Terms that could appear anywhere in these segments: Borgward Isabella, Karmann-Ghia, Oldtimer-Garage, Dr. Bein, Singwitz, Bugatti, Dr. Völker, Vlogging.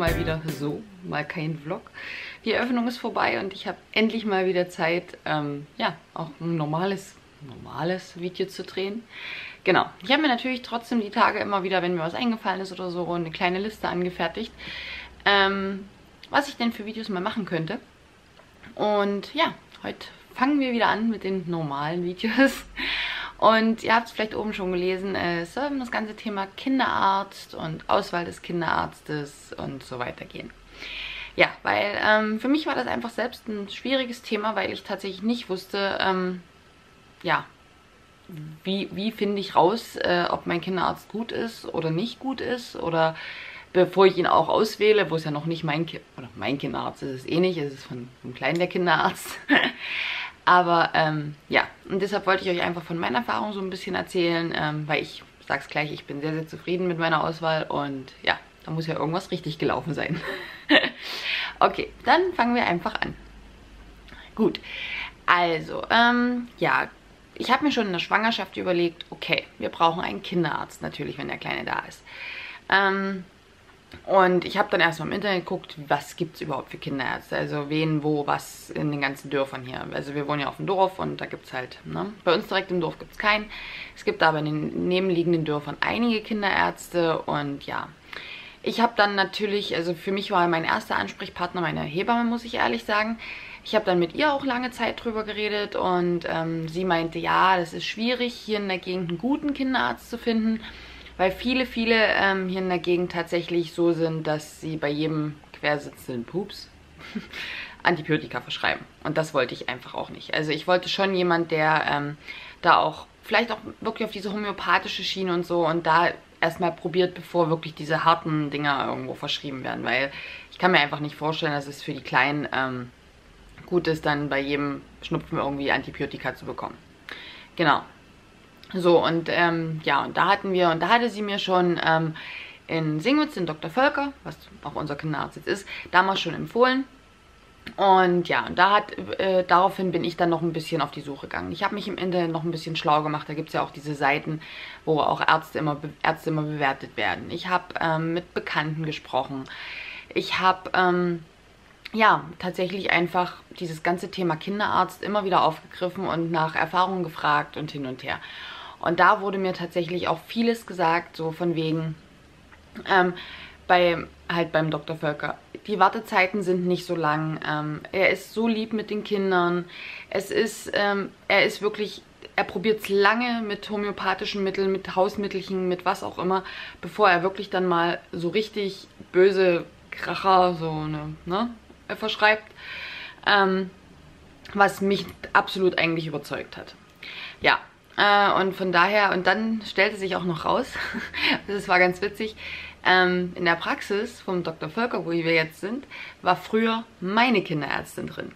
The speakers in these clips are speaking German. mal wieder so, mal kein Vlog. Die Eröffnung ist vorbei und ich habe endlich mal wieder Zeit, ja, auch ein normales Video zu drehen. Genau, ich habe mir natürlich trotzdem die Tage immer wieder, wenn mir was eingefallen ist oder so, eine kleine Liste angefertigt, was ich denn für Videos mal machen könnte. Und ja, heute fangen wir wieder an mit den normalen Videos. Und ihr habt es vielleicht oben schon gelesen, es soll um das ganze Thema Kinderarzt und Auswahl des Kinderarztes und so weiter gehen. Ja, weil für mich war das einfach selbst ein schwieriges Thema, weil ich tatsächlich nicht wusste, ja, wie finde ich raus, ob mein Kinderarzt gut ist oder nicht gut ist, oder bevor ich ihn auch auswähle, wo es ja noch nicht mein Kinderarzt ist, es eh nicht, es ist vom Kleinen der Kinderarzt. Aber ja, und deshalb wollte ich euch einfach von meiner Erfahrung so ein bisschen erzählen, weil ich sag's gleich, ich bin sehr, sehr zufrieden mit meiner Auswahl und ja, da muss ja irgendwas richtig gelaufen sein. Okay, dann fangen wir einfach an. Gut, also, ja, ich habe mir schon in der Schwangerschaft überlegt, okay, wir brauchen einen Kinderarzt natürlich, wenn der Kleine da ist. Und ich habe dann erstmal im Internet geguckt, was gibt es überhaupt für Kinderärzte, also wen, wo, was in den ganzen Dörfern hier. Also wir wohnen ja auf dem Dorf und da gibt es halt, ne? Bei uns direkt im Dorf gibt es keinen. Es gibt aber in den nebenliegenden Dörfern einige Kinderärzte und ja. Ich habe dann natürlich, also für mich war mein erster Ansprechpartner meine Hebamme, muss ich ehrlich sagen. Ich habe dann mit ihr auch lange Zeit drüber geredet und sie meinte, ja, das ist schwierig, hier in der Gegend einen guten Kinderarzt zu finden. Weil viele hier in der Gegend tatsächlich so sind, dass sie bei jedem quersitzenden Pups Antibiotika verschreiben. Und das wollte ich einfach auch nicht. Also ich wollte schon jemand, der da auch vielleicht auch wirklich auf diese homöopathische Schiene und so und da erstmal probiert, bevor wirklich diese harten Dinger irgendwo verschrieben werden. Weil ich kann mir einfach nicht vorstellen, dass es für die Kleinen gut ist, dann bei jedem Schnupfen irgendwie Antibiotika zu bekommen. Genau. So, und ja, und da hatte sie mir schon in Singwitz, den Dr. Völker, was auch unser Kinderarzt jetzt ist, damals schon empfohlen. Und ja, und da hat, daraufhin bin ich dann noch ein bisschen auf die Suche gegangen. Ich habe mich im Internet noch ein bisschen schlau gemacht. Da gibt es ja auch diese Seiten, wo auch Ärzte immer bewertet werden. Ich habe mit Bekannten gesprochen. Ich habe, ja, tatsächlich einfach dieses ganze Thema Kinderarzt immer wieder aufgegriffen und nach Erfahrungen gefragt und hin und her. Und da wurde mir tatsächlich auch vieles gesagt, so von wegen, halt beim Dr. Völker, die Wartezeiten sind nicht so lang, er ist so lieb mit den Kindern, es ist, er ist wirklich, er probiert es lange mit homöopathischen Mitteln, mit Hausmittelchen, mit was auch immer, bevor er wirklich dann mal so richtig böse Kracher, so eine, ne, verschreibt, was mich absolut eigentlich überzeugt hat. Ja, und von daher, und dann stellte sich auch noch raus, das war ganz witzig, in der Praxis vom Dr. Völker, wo wir jetzt sind, war früher meine Kinderärztin drin.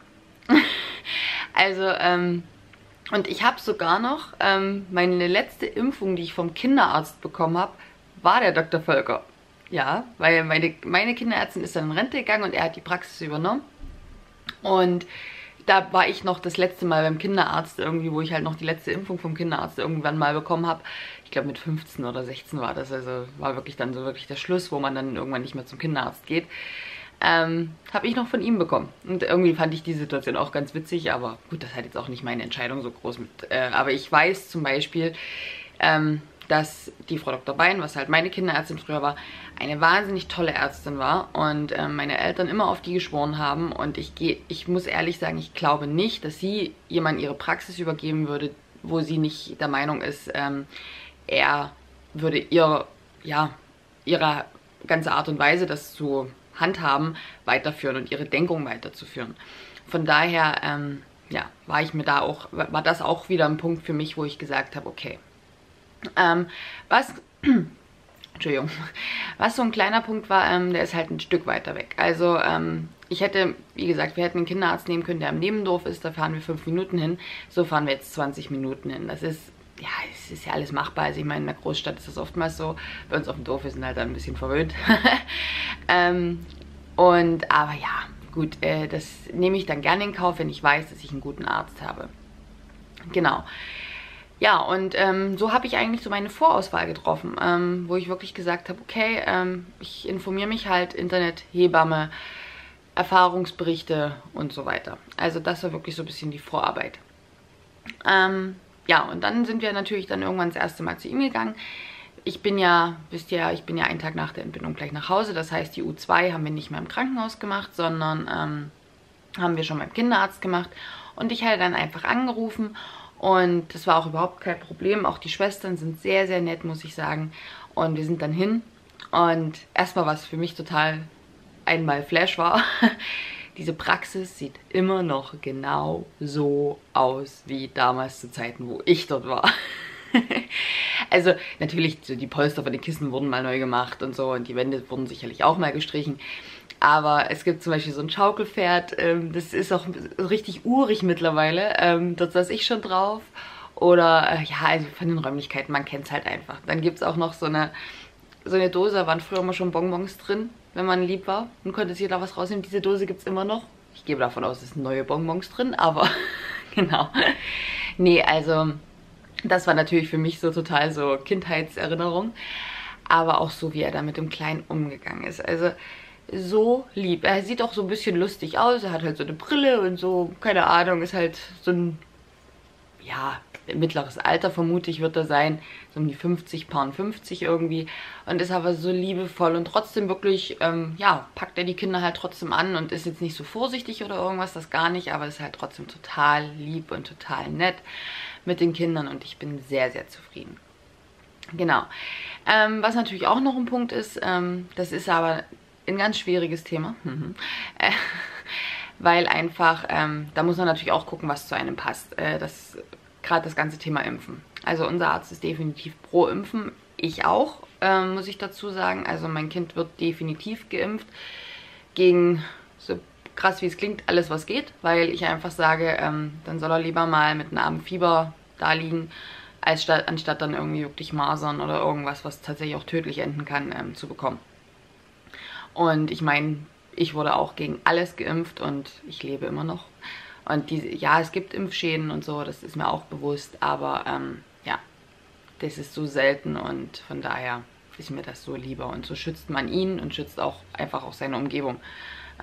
Also, und ich habe sogar noch, meine letzte Impfung, die ich vom Kinderarzt bekommen habe, war der Dr. Völker. Ja, weil meine Kinderärztin ist dann in Rente gegangen und er hat die Praxis übernommen. Und da war ich noch das letzte Mal beim Kinderarzt irgendwie, wo ich halt noch die letzte Impfung vom Kinderarzt irgendwann mal bekommen habe. Ich glaube mit 15 oder 16 war das, also war wirklich dann so wirklich der Schluss, wo man dann irgendwann nicht mehr zum Kinderarzt geht. Habe ich noch von ihm bekommen. Und irgendwie fand ich die Situation auch ganz witzig, aber gut, das hat jetzt auch nicht meine Entscheidung so groß mit. Aber ich weiß zum Beispiel, dass die Frau Dr. Bein, was halt meine Kinderärztin früher war, eine wahnsinnig tolle Ärztin war und meine Eltern immer auf die geschworen haben und ich muss ehrlich sagen, ich glaube nicht, dass sie jemand ihre Praxis übergeben würde, wo sie nicht der Meinung ist, er würde ihre ganze Art und Weise, das zu handhaben, weiterführen und ihre Denkung weiterzuführen. Von daher, ja, war das auch wieder ein Punkt für mich, wo ich gesagt habe, okay, Entschuldigung, was so ein kleiner Punkt war, der ist halt ein Stück weiter weg. Also ich hätte, wie gesagt, wir hätten einen Kinderarzt nehmen können, der im Nebendorf ist, da fahren wir 5 Minuten hin, so fahren wir jetzt 20 Minuten hin. Das ist, ja, es ist ja alles machbar, also ich meine, in der Großstadt ist das oftmals so, bei uns auf dem Dorf, wir sind halt ein bisschen verwöhnt. Aber ja, gut, das nehme ich dann gerne in Kauf, wenn ich weiß, dass ich einen guten Arzt habe. Genau. Ja, und so habe ich eigentlich so meine Vorauswahl getroffen, wo ich wirklich gesagt habe, okay, ich informiere mich halt, Internet, Hebamme, Erfahrungsberichte und so weiter. Also das war wirklich so ein bisschen die Vorarbeit. Ja, und dann sind wir natürlich dann irgendwann das erste Mal zu ihm gegangen. Ich bin ja, wisst ihr, ich bin ja einen Tag nach der Entbindung gleich nach Hause. Das heißt, die U2 haben wir nicht mehr im Krankenhaus gemacht, sondern haben wir schon beim Kinderarzt gemacht. Und ich hatte dann einfach angerufen und das war auch überhaupt kein Problem. Auch die Schwestern sind sehr, sehr nett, muss ich sagen. Und wir sind dann hin und erstmal, was für mich total einmal Flash war, diese Praxis sieht immer noch genau so aus wie damals zu Zeiten, wo ich dort war. Also natürlich, so die Polster von den Kissen wurden mal neu gemacht und so und die Wände wurden sicherlich auch mal gestrichen. Aber es gibt zum Beispiel so ein Schaukelpferd, das ist auch richtig urig mittlerweile, dort saß ich schon drauf. Oder ja, also von den Räumlichkeiten, man kennt es halt einfach. Dann gibt es auch noch so eine Dose, da waren früher immer schon Bonbons drin, wenn man lieb war und konnte sich da was rausnehmen. Diese Dose gibt es immer noch. Ich gehe davon aus, es sind neue Bonbons drin, aber genau. Nee, also das war natürlich für mich so total so Kindheitserinnerung, aber auch so, wie er da mit dem Kleinen umgegangen ist. Also so lieb. Er sieht auch so ein bisschen lustig aus, er hat halt so eine Brille und so, keine Ahnung, ist halt so ein, ja, mittleres Alter vermutlich wird er sein, so um die 50, paar 50 irgendwie, und ist aber so liebevoll und trotzdem wirklich, ja, packt er die Kinder halt trotzdem an und ist jetzt nicht so vorsichtig oder irgendwas, das gar nicht, aber ist halt trotzdem total lieb und total nett mit den Kindern und ich bin sehr, sehr zufrieden. Genau. Was natürlich auch noch ein Punkt ist, das ist aber ein ganz schwieriges Thema, weil einfach, da muss man natürlich auch gucken, was zu einem passt, gerade das ganze Thema Impfen. Also unser Arzt ist definitiv pro Impfen, ich auch, muss ich dazu sagen. Also mein Kind wird definitiv geimpft gegen, so krass wie es klingt, alles was geht, weil ich einfach sage, dann soll er lieber mal mit einem armen Fieber da liegen, anstatt dann irgendwie wirklich Masern oder irgendwas, was tatsächlich auch tödlich enden kann, zu bekommen. Und ich meine, ich wurde auch gegen alles geimpft und ich lebe immer noch. Und ja, es gibt Impfschäden und so, das ist mir auch bewusst, aber ja, das ist so selten und von daher ist mir das so lieber. Und so schützt man ihn und schützt auch einfach auch seine Umgebung.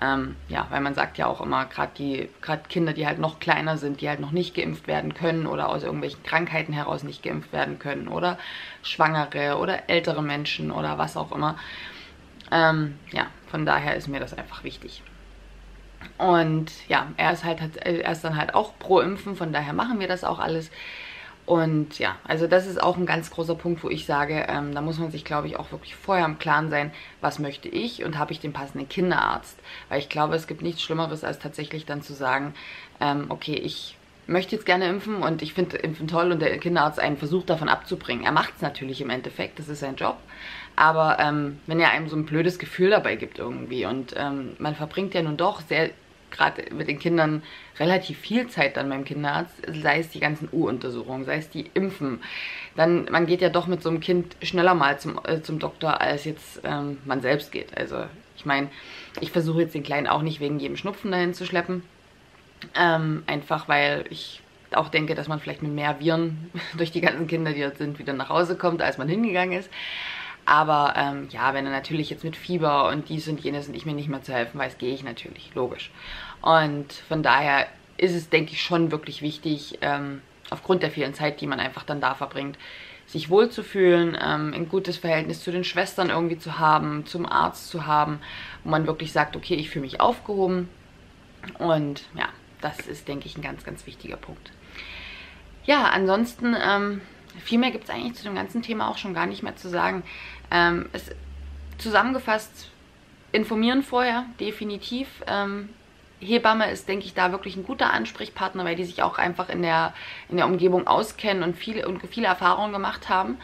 Ja, weil man sagt ja auch immer, gerade Kinder, die halt noch kleiner sind, die halt noch nicht geimpft werden können oder aus irgendwelchen Krankheiten heraus nicht geimpft werden können oder Schwangere oder ältere Menschen oder was auch immer. Ja, von daher ist mir das einfach wichtig. Und ja, er ist dann halt auch pro Impfen, von daher machen wir das auch alles. Und ja, also das ist auch ein ganz großer Punkt, wo ich sage, da muss man sich, glaube ich, auch wirklich vorher im Klaren sein, was möchte ich und habe ich den passenden Kinderarzt. Weil ich glaube, es gibt nichts Schlimmeres, als tatsächlich dann zu sagen, okay, ich möchte jetzt gerne impfen und ich finde Impfen toll und der Kinderarzt einen versucht davon abzubringen. Er macht es natürlich im Endeffekt, das ist sein Job. Aber wenn er einem so ein blödes Gefühl dabei gibt irgendwie und man verbringt ja nun doch sehr, gerade mit den Kindern, relativ viel Zeit dann beim Kinderarzt, sei es die ganzen U-Untersuchungen, sei es die Impfen, dann man geht ja doch mit so einem Kind schneller mal zum Doktor, als jetzt man selbst geht. Also ich meine, ich versuche jetzt den Kleinen auch nicht wegen jedem Schnupfen dahin zu schleppen, einfach weil ich auch denke, dass man vielleicht mit mehr Viren durch die ganzen Kinder, die dort sind, wieder nach Hause kommt, als man hingegangen ist. Aber ja, wenn er natürlich jetzt mit Fieber und dies und jenes und ich mir nicht mehr zu helfen weiß, gehe ich natürlich, logisch. Und von daher ist es, denke ich, schon wirklich wichtig, aufgrund der vielen Zeit, die man einfach dann da verbringt, sich wohlzufühlen, ein gutes Verhältnis zu den Schwestern irgendwie zu haben, zum Arzt zu haben, wo man wirklich sagt, okay, ich fühle mich aufgehoben. Und ja, das ist, denke ich, ein ganz, ganz wichtiger Punkt. Ja, ansonsten viel mehr gibt es eigentlich zu dem ganzen Thema auch schon gar nicht mehr zu sagen. Zusammengefasst, informieren vorher, definitiv. Hebamme ist, denke ich, da wirklich ein guter Ansprechpartner, weil die sich auch einfach in der Umgebung auskennen und viele Erfahrungen gemacht haben.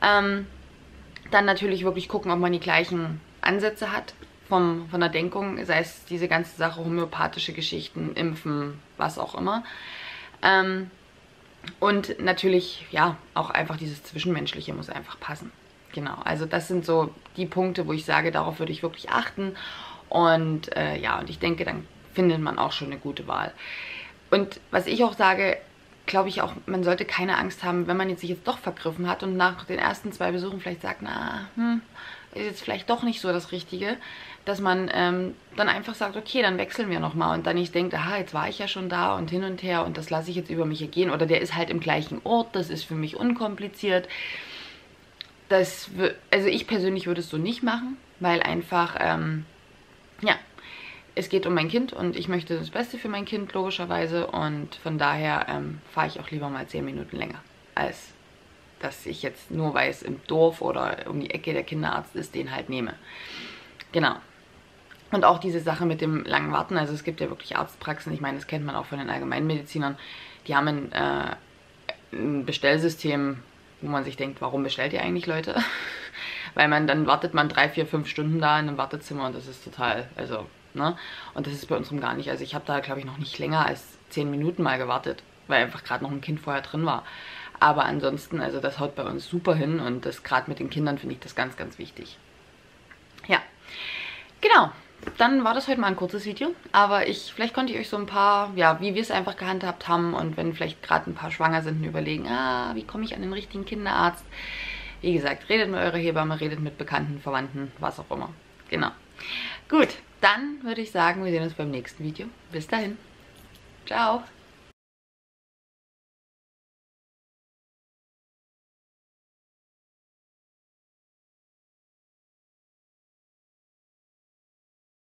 Dann natürlich wirklich gucken, ob man die gleichen Ansätze hat von der Denkung, sei es diese ganze Sache, homöopathische Geschichten, Impfen, was auch immer. Und natürlich, ja, auch einfach dieses Zwischenmenschliche muss einfach passen. Genau, also das sind so die Punkte, wo ich sage, darauf würde ich wirklich achten. Und ja, und ich denke, dann findet man auch schon eine gute Wahl. Und was ich auch sage, glaube ich auch, man sollte keine Angst haben, wenn man jetzt sich jetzt doch vergriffen hat und nach den ersten 2 Besuchen vielleicht sagt, na, ist jetzt vielleicht doch nicht so das Richtige, dass man dann einfach sagt, okay, dann wechseln wir nochmal und dann nicht denkt, aha, jetzt war ich ja schon da und hin und her und das lasse ich jetzt über mich hier gehen oder der ist halt im gleichen Ort, das ist für mich unkompliziert. Das, also ich persönlich würde es so nicht machen, weil einfach, ja, es geht um mein Kind und ich möchte das Beste für mein Kind, logischerweise. Und von daher fahre ich auch lieber mal 10 Minuten länger, als dass ich jetzt nur, weil es im Dorf oder um die Ecke der Kinderarzt ist, den halt nehme. Genau. Und auch diese Sache mit dem langen Warten. Also es gibt ja wirklich Arztpraxen, ich meine, das kennt man auch von den Allgemeinmedizinern. Die haben ein Bestellsystem, wo man sich denkt, warum bestellt ihr eigentlich Leute? Weil man, dann wartet man 3, 4, 5 Stunden da in einem Wartezimmer und das ist total, also, ne? Und das ist bei uns gar nicht. Also ich habe da, glaube ich, noch nicht länger als 10 Minuten mal gewartet, weil einfach gerade noch ein Kind vorher drin war. Aber ansonsten, also das haut bei uns super hin und das gerade mit den Kindern finde ich das ganz, ganz wichtig. Ja, genau. Dann war das heute mal ein kurzes Video, aber vielleicht konnte ich euch so ein paar, ja, wie wir es einfach gehandhabt haben und wenn vielleicht gerade ein paar schwanger sind und überlegen, ah, wie komme ich an den richtigen Kinderarzt? Wie gesagt, redet mit eurer Hebamme, redet mit Bekannten, Verwandten, was auch immer. Genau. Gut, dann würde ich sagen, wir sehen uns beim nächsten Video. Bis dahin. Ciao.